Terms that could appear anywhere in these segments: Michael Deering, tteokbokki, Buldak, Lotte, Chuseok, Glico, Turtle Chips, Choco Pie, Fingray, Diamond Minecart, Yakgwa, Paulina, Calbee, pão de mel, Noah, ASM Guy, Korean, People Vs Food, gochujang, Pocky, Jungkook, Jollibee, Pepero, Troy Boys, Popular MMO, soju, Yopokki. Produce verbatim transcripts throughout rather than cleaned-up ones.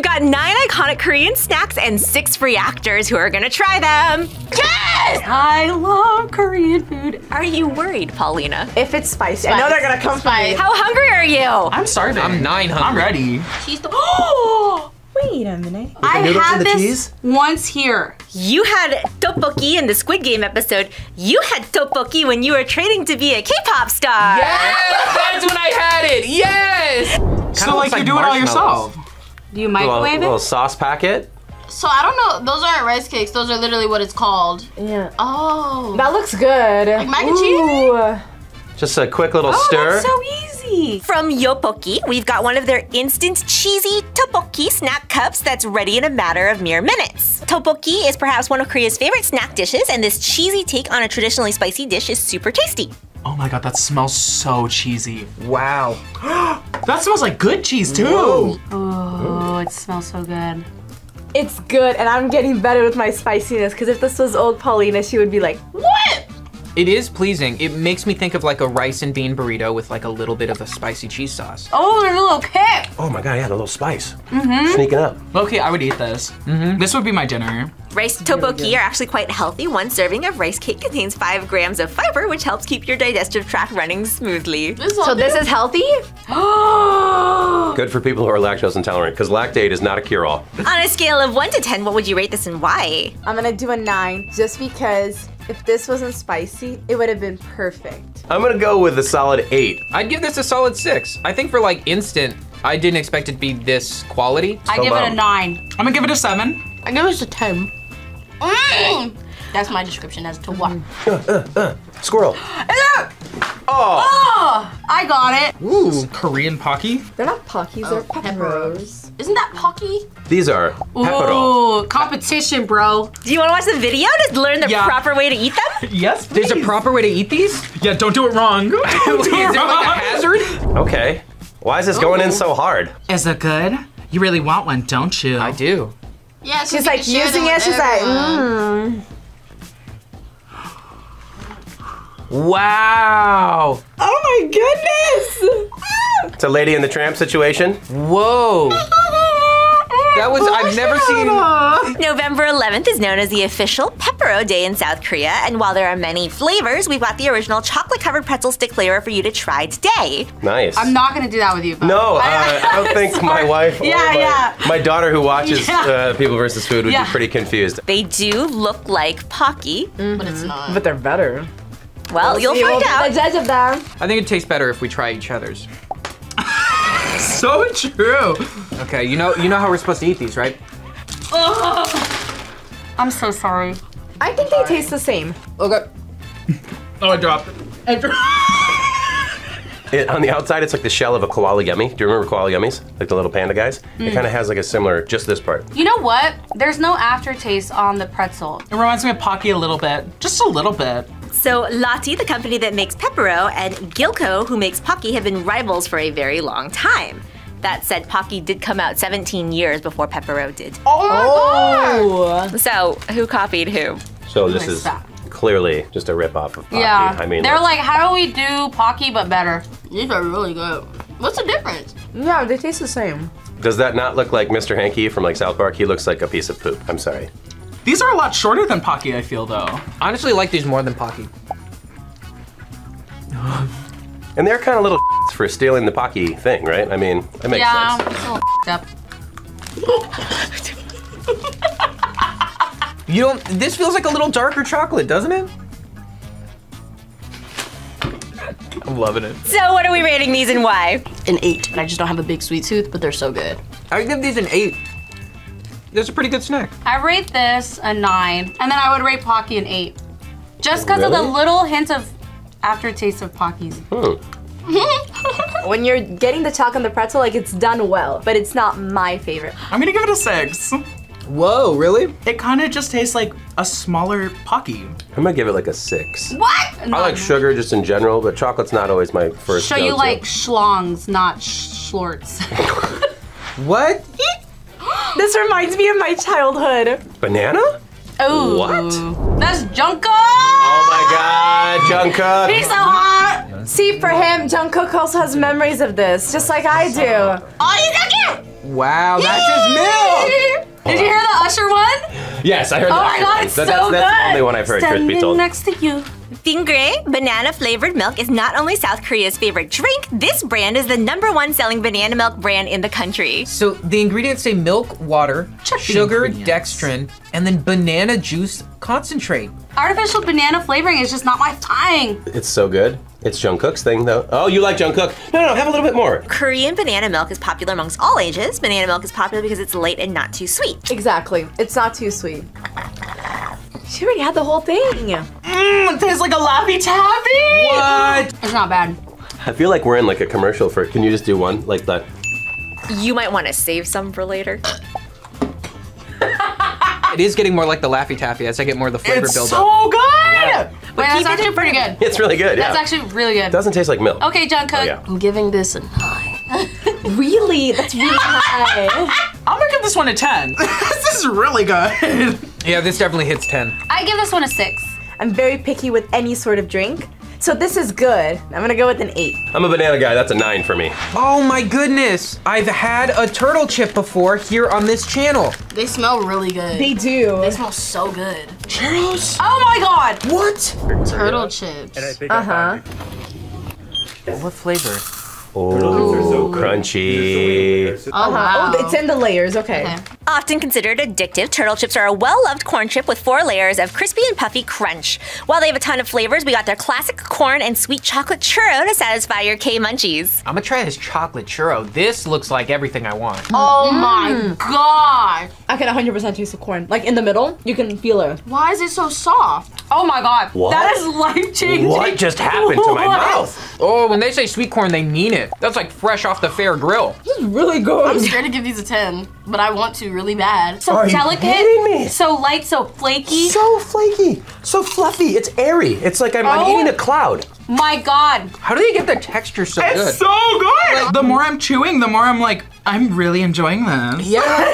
We've got nine iconic Korean snacks and six free actors who are gonna try them. Yes! I love Korean food. Are you worried, Paulina? If it's spicy, spice. I know they're gonna come spicy. How hungry are you? I'm starving. I'm nine hungry. I'm ready. She's the oh! Wait a minute. I had this cheese? once here. You had tteokbokki in the Squid Game episode. You had tteokbokki when you were training to be a K-pop star. Yes, that's when I had it. Yes. Kinda so like, like you do it all yourself. Do you microwave a little, it? A little sauce packet. So I don't know. Those aren't rice cakes. Those are literally what it's called. Yeah. Oh. That looks good. Like mac and cheese. Just a quick little oh, stir. That's so easy. From Yopokki, we've got one of their instant cheesy tteokbokki snack cups that's ready in a matter of mere minutes. Tteokbokki is perhaps one of Korea's favorite snack dishes, and this cheesy take on a traditionally spicy dish is super tasty. Oh my god, that smells so cheesy. Wow. That smells like good cheese too. Oh, it smells so good. It's good, and I'm getting better with my spiciness, because if this was old Paulina, she would be like, what? It is pleasing. It makes me think of like a rice and bean burrito with like a little bit of a spicy cheese sauce. Oh, and a little kick. Oh my god, yeah, a little spice. Mm-hmm. Sneaking up. Okay, I would eat this. Mm-hmm. This would be my dinner. Rice tteokbokki are actually quite healthy. One serving of rice cake contains five grams of fiber, which helps keep your digestive tract running smoothly. This so this is healthy? Good for people who are lactose intolerant, because lactate is not a cure-all. On a scale of one to ten, what would you rate this and why? I'm gonna do a nine, just because if this wasn't spicy, it would have been perfect. I'm gonna go with a solid eight. I'd give this a solid six. I think for like instant, I didn't expect it to be this quality. I so give low. it a nine. I'm gonna give it a seven. I give it a ten. Mm. That's my description as to what. Uh, uh, uh. Squirrel. Oh. oh! I got it. Ooh, Korean Pocky? They're not Pockies, oh, they're Peperos. Isn't that Pocky? These are Pepero. Ooh, competition, bro. Do you want to watch the video to learn the yeah. proper way to eat them? Yes, please. There's a proper way to eat these? Yeah, don't do it wrong. Don't do Is it wrong. It like a hazard? Okay. Why is this Ooh. going in so hard? Is it good? You really want one, don't you? I do. Yeah, she's like using it, she's like, mmm. Wow. Oh my goodness. It's a Lady and the Tramp situation. Whoa. That was, I've never seen. November eleventh is known as the official Pepero Day in South Korea, and while there are many flavors, we've got the original chocolate-covered pretzel stick flavor for you to try today. Nice. I'm not gonna do that with you, Bob. No, uh, I don't think my wife or yeah, my, yeah. my daughter who watches yeah. uh, People versus Food would yeah. be pretty confused. They do look like Pocky. Mm-hmm. But it's not. But they're better. Well, we'll you'll see. find we'll out. Be the judge of them. I think it tastes better if we try each other's. So true. Okay, you know you know how we're supposed to eat these, right? Oh, I'm so sorry. I think sorry. they taste the same. Okay. Oh, I dropped it. I dropped it. On the outside, it's like the shell of a koala gummy. Do you remember koala gummies? Like the little panda guys? Mm. It kind of has like a similar, just this part. You know what? There's no aftertaste on the pretzel. It reminds me of Pocky a little bit. Just a little bit. So Lotte, the company that makes Pepero, and Glico, who makes Pocky, have been rivals for a very long time. That said, Pocky did come out seventeen years before Pepero did. Oh my oh. god! So, who copied who? So this is stop. clearly just a ripoff of Pocky. Yeah, I mean, they're like, how do we do Pocky but better? These are really good. What's the difference? Yeah, they taste the same. Does that not look like Mister Hankey from like South Park? He looks like a piece of poop. I'm sorry. These are a lot shorter than Pocky, I feel, though. Honestly, I like these more than Pocky. And they're kind of little for stealing the Pocky thing, right? I mean, that makes yeah, sense. Yeah, it's a little up. You don't, this feels like a little darker chocolate, doesn't it? I'm loving it. So what are we rating these and why? An eight, and I just don't have a big sweet tooth, but they're so good. I give these an eight. There's a pretty good snack. I rate this a nine, and then I would rate Pocky an eight. Just because really? of the little hint of aftertaste of Pocky's. Mm. When you're getting the chalk on the pretzel, like it's done well, but it's not my favorite. I'm gonna give it a six. Whoa, really? It kind of just tastes like a smaller Pocky. I'm gonna give it like a six. What? No. I like sugar just in general, but chocolate's not always my first go-to. So you like schlongs, not schlorts. What? This reminds me of my childhood. Banana? Oh. What? That's Jungkook! Oh my god, Jungkook! He's so hot! See, for him, Jungkook also has memories of this, just like I do. Oh, he's so cute! Wow, that's his milk! Yes, I heard oh that. Oh my god, it's that, so that's, good. That's the only one I've heard, standing truth be told. Next to you. Fingray banana-flavored milk is not only South Korea's favorite drink, this brand is the number one selling banana milk brand in the country. So the ingredients say milk, water, Check sugar, dextrin, and then banana juice concentrate. Artificial banana flavoring is just not my thing. It's so good. It's Jungkook's thing, though. Oh, you like Jungkook? No, no, have a little bit more. Korean banana milk is popular amongst all ages. Banana milk is popular because it's light and not too sweet. Exactly. It's not too sweet. She already had the whole thing. Mmm, it tastes like a Laffy Taffy. What? It's not bad. I feel like we're in like a commercial for it. Can you just do one like that? You might want to save some for later. It is getting more like the Laffy Taffy as I get more of the flavor buildup. It's build so up. good! Yeah. Wait, but that's actually pretty good. It's really good, yeah. That's actually really good. It doesn't taste like milk. Okay, Jungkook. Oh, yeah. I'm giving this a nine. Really? That's really high. I'm gonna give this one a ten. This is really good. Yeah, this definitely hits ten. I give this one a six. I'm very picky with any sort of drink. So this is good. I'm gonna go with an eight. I'm a banana guy, that's a nine for me. Oh my goodness. I've had a turtle chip before here on this channel. They smell really good. They do. They smell so good. Churros? Oh my God. What? Turtle chips. Uh-huh. What flavor? Oh, they're so crunchy. Oh, wow. Oh, it's in the layers, okay. okay. Often considered addictive, turtle chips are a well-loved corn chip with four layers of crispy and puffy crunch. While they have a ton of flavors, we got their classic corn and sweet chocolate churro to satisfy your K-munchies. I'm gonna try this chocolate churro. This looks like everything I want. Oh mm. my God. I can one hundred percent taste the corn. Like in the middle, you can feel it. Why is it so soft? Oh my God. What? That is life-changing. What just happened what? to my mouth? Oh, when they say sweet corn, they mean it. That's like fresh off the fair grill. This is really good. I'm scared to give these a ten, but I want to really bad. So Are delicate, you kidding me? So light, so flaky. So flaky, so fluffy. It's airy. It's like I'm, oh. I'm eating a cloud. My God. How do they get the texture so it's good? It's so good. Like, the more I'm chewing, the more I'm like, I'm really enjoying this. Yeah.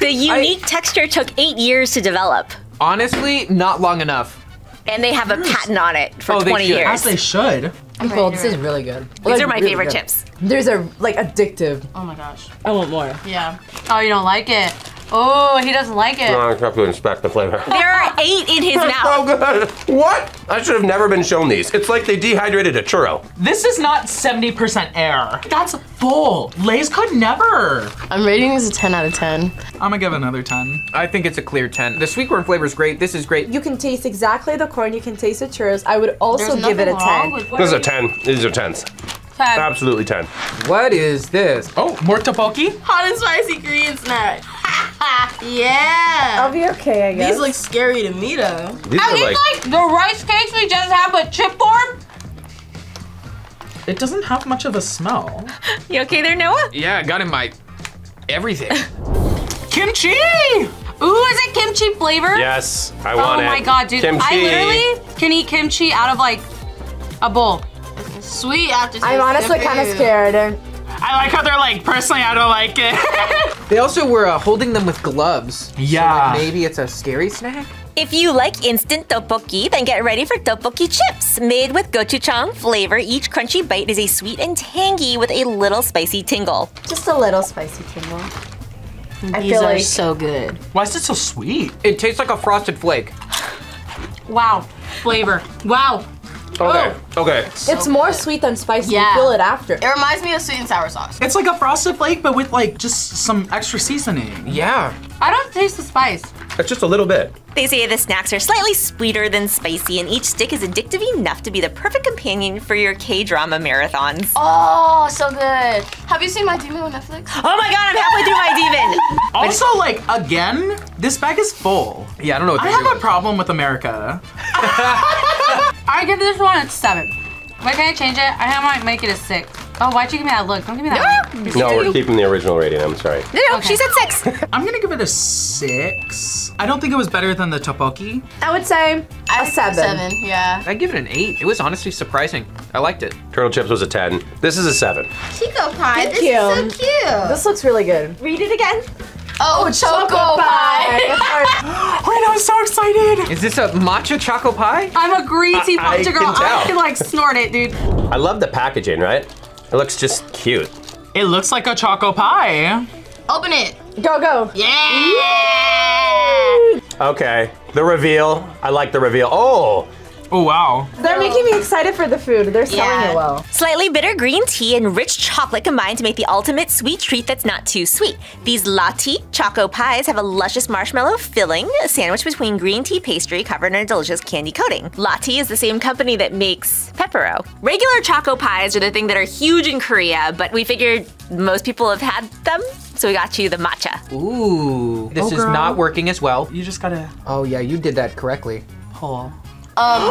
The unique I, texture took eight years to develop. Honestly, not long enough. And they have a patent on it for oh, twenty years. As they should. I'm cool. This is really good. These like, are my really favorite good. chips. There's a like addictive. Oh my gosh. I want more. Yeah. Oh, you don't like it. Oh, he doesn't like it. No, I have to inspect the flavor. There are eight in his That's mouth. So good. What? I should have never been shown these. It's like they dehydrated a churro. This is not seventy percent air. That's full. Lay's could never. I'm rating this a ten out of ten. I'm gonna give another ten. I think it's a clear ten. The sweet corn flavor is great. This is great. You can taste exactly the corn. You can taste the churros. I would also give it a ten. This is a ten. These are tens. ten. Absolutely ten. What is this? Oh, more tteokbokki? Hot and spicy Korean snack. Yeah. I'll be okay, I guess. These look scary to me, though. These I are mean, like, like the rice cakes we just had, but chip form. It doesn't have much of a smell. You okay there, Noah? Yeah, I got in my everything. Kimchi! Ooh, is it kimchi flavor? Yes, I want oh it. Oh my God, dude. Kimchi. I literally can eat kimchi out of like a bowl. Sweet after I'm honestly kind of scared. I like how they're like, personally, I don't like it. They also were uh, holding them with gloves. Yeah. So like maybe it's a scary snack? If you like instant tteokbokki, then get ready for tteokbokki chips. Made with gochujang flavor, each crunchy bite is a sweet and tangy with a little spicy tingle. Just a little spicy tingle. I These feel are like... so good. Why is it so sweet? It tastes like a frosted flake. Wow. Flavor. Wow. Okay, Ooh. okay. It's, so it's more good. sweet than spicy. Yeah. You feel it after. It reminds me of sweet and sour sauce. It's like a frosted flake, but with like just some extra seasoning. Yeah. I don't taste the spice. It's just a little bit. They say the snacks are slightly sweeter than spicy, and each stick is addictive enough to be the perfect companion for your K-drama marathons. Oh, so good. Have you seen My Demon on Netflix? Oh my God, I'm halfway through My Demon. Also, like, again, this bag is full. Yeah, I don't know what I have doing. a problem with America. I give this one a seven. Wait, can I change it? I might make it a six. Oh, why'd you give me that look? Don't give me that no. look. No, we're keeping the original rating, I'm sorry. No, no, okay. She said six. I'm gonna give it a six. I don't think it was better than the tteokbokki. I would say I a seven. seven, yeah. I'd give it an eight. It was honestly surprising. I liked it. Turtle Chips was a ten. This is a seven. Choco Pie, this is so cute. This looks really good. Read it again. Oh, Choco, Choco Pie! Pie. Wait, I'm so excited! Is this a matcha Choco Pie? I'm a green tea I, matcha I girl. Can tell. I can like snort it, dude. I love the packaging, right? It looks just cute. It looks like a Choco Pie. Open it. Go, go. Yeah! yeah. Okay, the reveal. I like the reveal. Oh! Oh, wow. They're making me excited for the food. They're selling yeah. it well. Slightly bitter green tea and rich chocolate combine to make the ultimate sweet treat that's not too sweet. These Lotte Choco Pies have a luscious marshmallow filling, a sandwich between green tea pastry covered in a delicious candy coating. Lotte is the same company that makes Pepero. Regular Choco Pies are the thing that are huge in Korea, but we figured most people have had them, so we got you the matcha. Ooh. This oh, is girl. not working as well. You just gotta... Oh, yeah, you did that correctly. Oh. Um,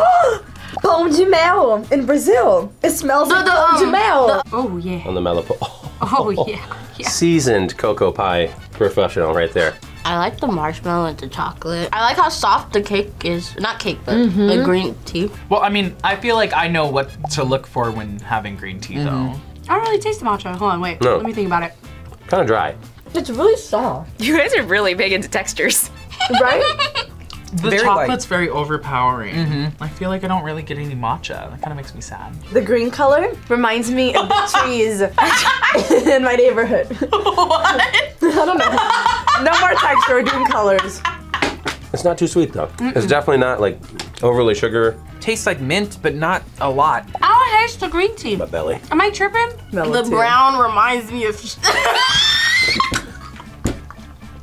pão de mel in Brazil. It smells the, like the, pão de mel. The, oh, yeah. On the melapo. Oh, oh yeah, yeah. Seasoned cocoa pie professional right there. I like the marshmallow and the chocolate. I like how soft the cake is. Not cake, but mm-hmm. the green tea. Well, I mean, I feel like I know what to look for when having green tea, mm-hmm. though. I don't really taste the matcha. Hold on, wait. No. Let me think about it. Kind of dry. It's really soft. You guys are really big into textures. Right? The very chocolate's light. very overpowering. Mm-hmm. I feel like I don't really get any matcha. That kind of makes me sad. The green color reminds me of the trees in my neighborhood. What? I don't know. No more texture, we're doing colors. It's not too sweet though. Mm-mm. It's definitely not like overly sugar. Tastes like mint, but not a lot. I don't taste the green tea. My belly. Am I tripping? Melody. The brown reminds me of...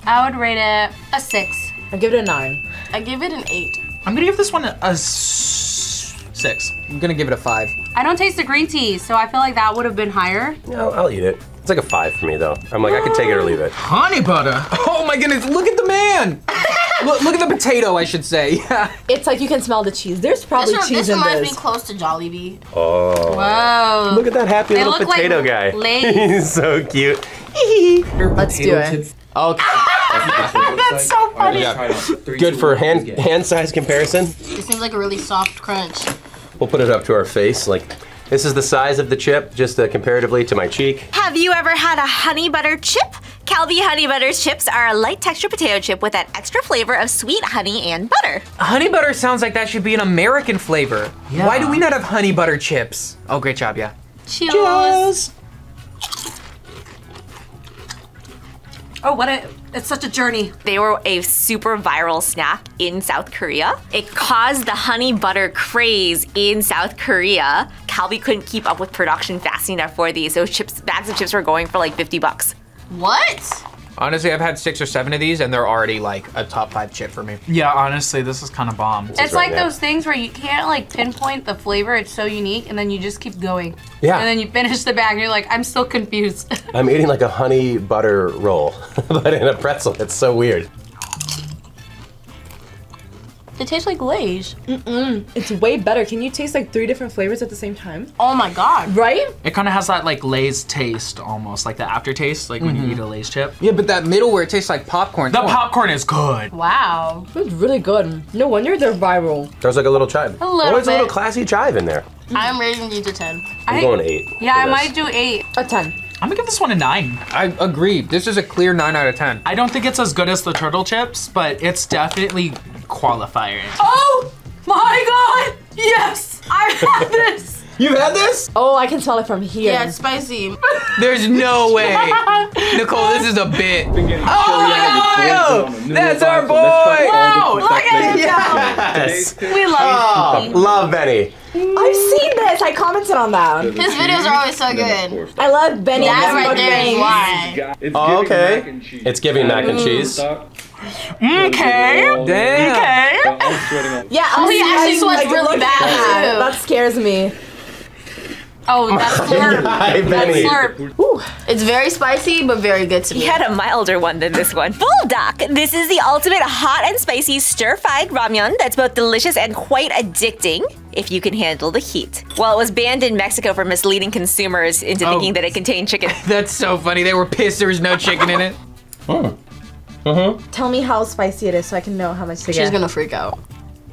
I would rate it a six. I give it a nine. I give it an eight. I'm gonna give this one a, a six. I'm gonna give it a five. I don't taste the green tea, so I feel like that would have been higher. No, I'll eat it. It's like a five for me though. I'm like, oh. I can take it or leave it. Honey butter. Oh my goodness, look at the man. look, look at the potato, I should say. Yeah. It's like you can smell the cheese. There's probably this one, cheese this in this. This reminds me close to Jollibee. Oh. Wow. Look at that happy they little potato like guy. He's so cute. Let's do it. Chips. Okay. That's so funny. Yeah. Three, Good two, for hand hand size comparison. This seems like a really soft crunch. We'll put it up to our face. Like, this is the size of the chip, just uh, comparatively to my cheek. Have you ever had a honey butter chip? Calbee Honey Butter Chips are a light texture potato chip with that extra flavor of sweet honey and butter. Honey butter sounds like that should be an American flavor. Yeah. Why do we not have honey butter chips? Oh, great job, yeah. Cheers. Cheers. Oh, what a, it's such a journey. They were a super viral snack in South Korea. It caused the honey butter craze in South Korea. Calbee couldn't keep up with production fast enough for these, so chips, bags of chips were going for like fifty bucks. What? Honestly, I've had six or seven of these and they're already like a top five chip for me. Yeah, honestly, this is kind of bomb. It's, it's like right those things where you can't like pinpoint the flavor, it's so unique, and then you just keep going. Yeah. And then you finish the bag and you're like, I'm still confused. I'm eating like a honey butter roll, but in a pretzel, it's so weird. It tastes like Lay's. Mm-mm. It's way better. Can you taste like three different flavors at the same time? Oh my God. Right? It kind of has that like Lay's taste almost, like the aftertaste, like mm-hmm. when you eat a Lay's chip. Yeah, but that middle where it tastes like popcorn. The oh. popcorn is good. Wow. It's really good. No wonder they're viral. There's like a little chive. A little Always bit. a little classy chive in there. I'm rating you to ten. I'm going eight. Yeah, I might do eight. A ten. I'm gonna give this one a nine. I agree. This is a clear nine out of ten. I don't think it's as good as the turtle chips, but it's definitely qualifier. Oh my God! Yes, I've had this. You've had this? Oh, I can smell it from here. Yeah, it's spicy. There's no way, Nicole. This is a bit. Oh my God! That's our boy. Wow! Look at him. Yes, we love him. Love Benny. I've seen this. I commented on that. His videos are always so good. I love Benny. That's right there. Why? Oh, okay. It's giving mac and cheese. Okay. Damn. Okay. Yeah, oh, he actually sweats really bad. That scares me. Oh, that's slurp. That slurp. Ooh. It's very spicy, but very good to me. He had a milder one than this one. Bulldog. This is the ultimate hot and spicy stir-fried ramyeon that's both delicious and quite addicting, if you can handle the heat. Well, it was banned in Mexico for misleading consumers into oh. thinking that it contained chicken. That's so funny. They were pissed there was no chicken in it. Oh. Uh-huh. Tell me how spicy it is so I can know how much to She's get. She's gonna freak out.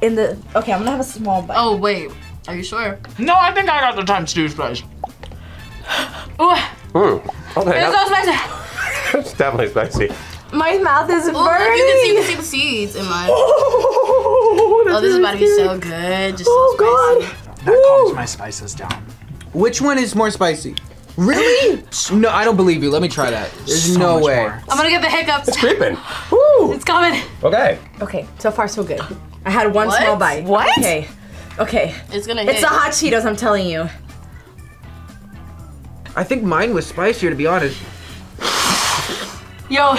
In the, okay, I'm gonna have a small bite. Oh, wait. Are you sure? No, I think I got the times two spice. Ooh. Mm. Okay. It's so spicy. It's definitely spicy. My mouth is burning. Look, you can see, you can see the seeds in mine. Oh, oh this is about to be so good. Just oh, so spicy. God. That Ooh. calms my spices down. Which one is more spicy? Really? No, I don't believe you. Let me try that. There's so no way. More. I'm gonna get the hiccups. It's creeping. Woo. Woo! It's coming. Okay. Okay, so far so good. I had one what? small bite. What? Okay. Okay. It's gonna hit. It's the hot Cheetos, I'm telling you. I think mine was spicier, to be honest. Yo,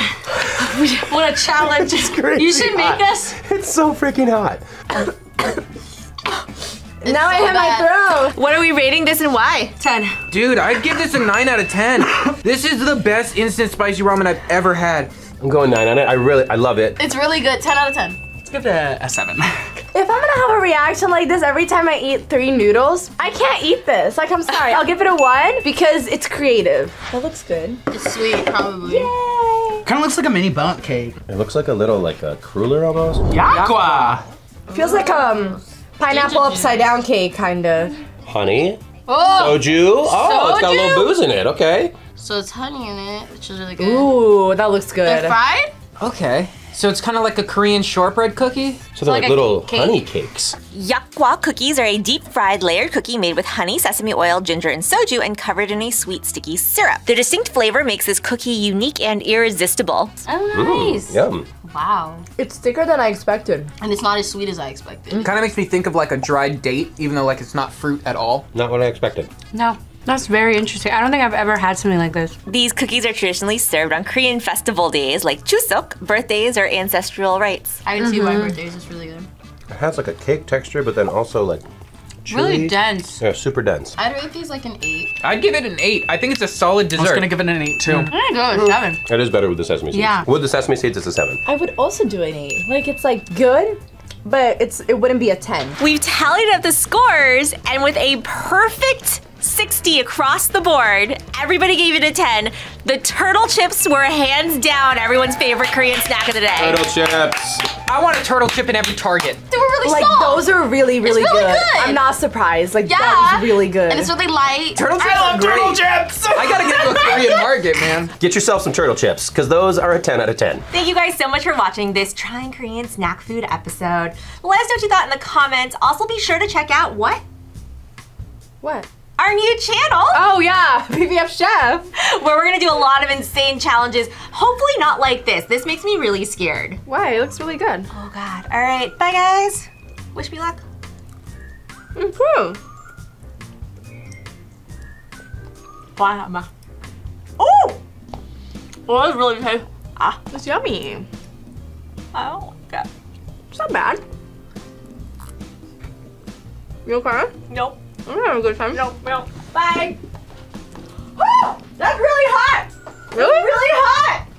what a challenge. It's crazy. You should hot. make us. It's so freaking hot. It's now so I hit my throat. What are we rating this and why? ten. Dude, I'd give this a nine out of ten. This is the best instant spicy ramen I've ever had. I'm going nine on it. I really, I love it. It's really good. ten out of ten. Let's give it a, a seven. If I'm gonna have a reaction like this every time I eat three noodles, I can't eat this. Like, I'm sorry. I'll give it a one because it's creative. That looks good. It's sweet, probably. Yay. Kind of looks like a mini bundt cake. It looks like a little, like a cruller almost. Yakgwa. Feels like um. pineapple upside down cake, kind of. Honey? Oh! Soju? Oh, Soju? It's got a little booze in it, okay. So it's honey in it, which is really good. Ooh, that looks good. They're fried? Okay. So it's kind of like a Korean shortbread cookie? So they're like, like little cake. honey cakes. Yakgwa cookies are a deep-fried layered cookie made with honey, sesame oil, ginger, and soju and covered in a sweet, sticky syrup. Their distinct flavor makes this cookie unique and irresistible. Oh, nice. Ooh, yum. Wow. It's thicker than I expected. And it's not as sweet as I expected. It kind of makes me think of like a dried date, even though like it's not fruit at all. Not what I expected. No. That's very interesting. I don't think I've ever had something like this. These cookies are traditionally served on Korean festival days like Chuseok, birthdays, or ancestral rites. I can mm-hmm. see why birthdays is really good. It has like a cake texture, but then also like chili. Really dense. Yeah, super dense. I'd rate these like an eight. I'd give it an eight. I think it's a solid dessert. I was gonna give it an eight too. Mm-hmm. I'm gonna go with seven. It is better with the sesame seeds. Yeah. With the sesame seeds, it's a seven. I would also do an eight. Like it's like good. But it's it wouldn't be a ten. We've tallied up the scores, and with a perfect sixty across the board, everybody gave it a ten. The turtle chips were hands down everyone's favorite Korean snack of the day. Turtle chips. I want a turtle chip in every Target. They were really like, soft. Those are really, really, really good. good. I'm not surprised. Like, yeah. that was really good. And it's really light. Turtle chips I love turtle chips. I gotta get to a Korean market, man. Get yourself some turtle chips, because those are a ten out of ten. Thank you guys so much for watching this Trying Korean Snack Food episode. Let us know what you thought in the comments. Also, be sure to check out what? What? Our new channel. Oh yeah, B B F Chef. Where we're gonna do a lot of insane challenges. Hopefully not like this. This makes me really scared. Why? It looks really good. Oh God. All right, bye guys. Wish me luck. Mm-hmm. Wow. Oh! Oh, that's really good. Ah, it's yummy. Oh, okay. It's not bad. You okay? Nope. I'm having a good time. No, no. Bye. Oh, that's really hot. Really? That's really hot.